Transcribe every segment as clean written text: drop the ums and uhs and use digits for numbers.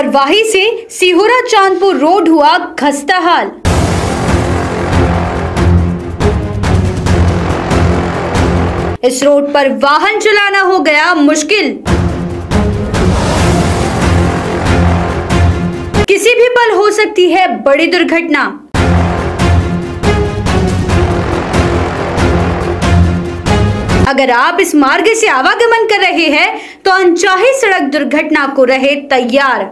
गोबरवाही से सिहोरा चांदपूर रोड हुआ खस्ता हाल। इस रोड पर वाहन चलाना हो गया मुश्किल। किसी भी पल हो सकती है बड़ी दुर्घटना। अगर आप इस मार्ग से आवागमन कर रहे हैं तो अनचाही सड़क दुर्घटना को रहे तैयार।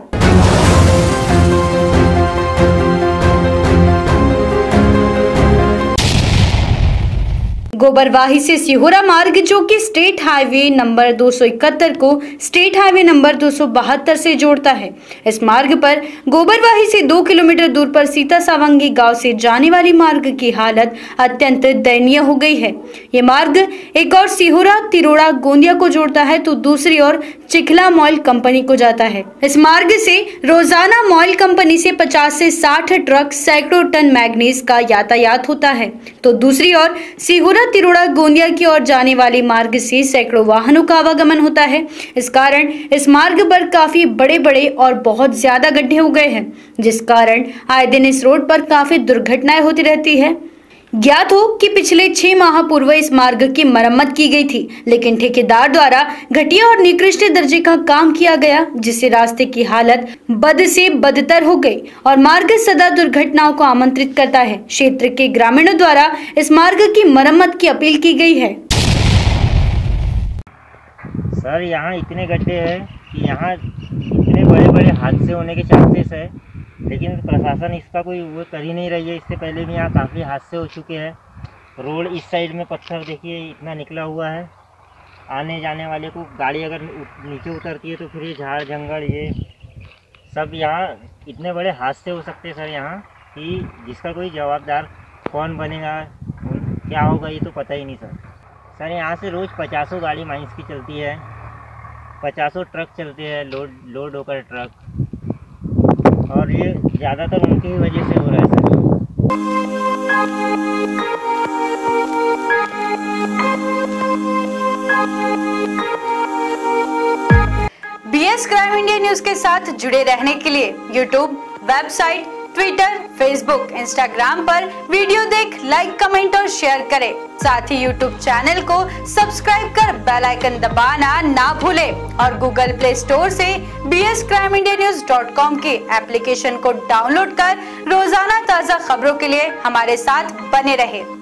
गोबरवाही से सिहोरा मार्ग, जो कि स्टेट हाईवे नंबर 271 को स्टेट हाईवे नंबर 272 से जोड़ता है। इस मार्ग पर गोबरवाही से 2 किलोमीटर दूर पर सीता सावंगी गांव से जाने वाली मार्ग की हालत अत्यंत दयनीय हो गई है। ये मार्ग एक और सिहोरा तिरोड़ा गोंदिया को जोड़ता है तो दूसरी ओर चिखला मॉइल कंपनी को जाता है। इस मार्ग से रोजाना मॉइल कंपनी से 50 से 60 ट्रक सैकड़ों टन मैग्नीज का यातायात होता है, तो दूसरी ओर सिहोरा तिरोड़ा गोंदिया की ओर जाने वाले मार्ग से सैकड़ों वाहनों का आवागमन होता है। इस कारण इस मार्ग पर काफी बड़े बड़े और बहुत ज्यादा गड्ढे हो गए हैं, जिस कारण आए दिन इस रोड पर काफी दुर्घटनाएं होती रहती है। ज्ञात हो कि पिछले 6 माह पूर्व इस मार्ग की मरम्मत की गई थी, लेकिन ठेकेदार द्वारा घटिया और निकृष्ट दर्जे का काम किया गया, जिससे रास्ते की हालत बद से बदतर हो गई और मार्ग सदा दुर्घटनाओं को आमंत्रित करता है। क्षेत्र के ग्रामीणों द्वारा इस मार्ग की मरम्मत की अपील की गई है। सर, यहाँ इतने गड्ढे हैं कि यहाँ इतने बड़े बड़े हादसे होने के चांसेस है, लेकिन प्रशासन इसका कोई वो कर ही नहीं रही है। इससे पहले भी यहाँ काफ़ी हादसे हो चुके हैं। रोड इस साइड में पत्थर देखिए इतना निकला हुआ है, आने जाने वाले को गाड़ी अगर नीचे उतरती है तो फिर ये झाड़ जंगल ये सब, यहाँ इतने बड़े हादसे हो सकते हैं सर यहाँ कि जिसका कोई जवाबदार कौन बनेगा, क्या होगा ये तो पता ही नहीं सर। सर, यहाँ से रोज़ 50 गाड़ी माइंस की चलती है, 50 ट्रक चलते हैं, लोड होकर ट्रक, और ये ज़्यादातर उनकी ही वजह से हो रहा है sir. BS crime India news के साथ जुड़े रहने के लिए YouTube, website, Twitter, Facebook, Instagram पर वीडियो देख लाइक, कमेंट और शेयर करें। साथ ही YouTube चैनल को सब्सक्राइब कर बेल आइकन दबाना ना भूलें और Google प्ले स्टोर से BSCrimeIndiaNews.com की एप्लीकेशन को डाउनलोड कर रोजाना ताज़ा खबरों के लिए हमारे साथ बने रहें।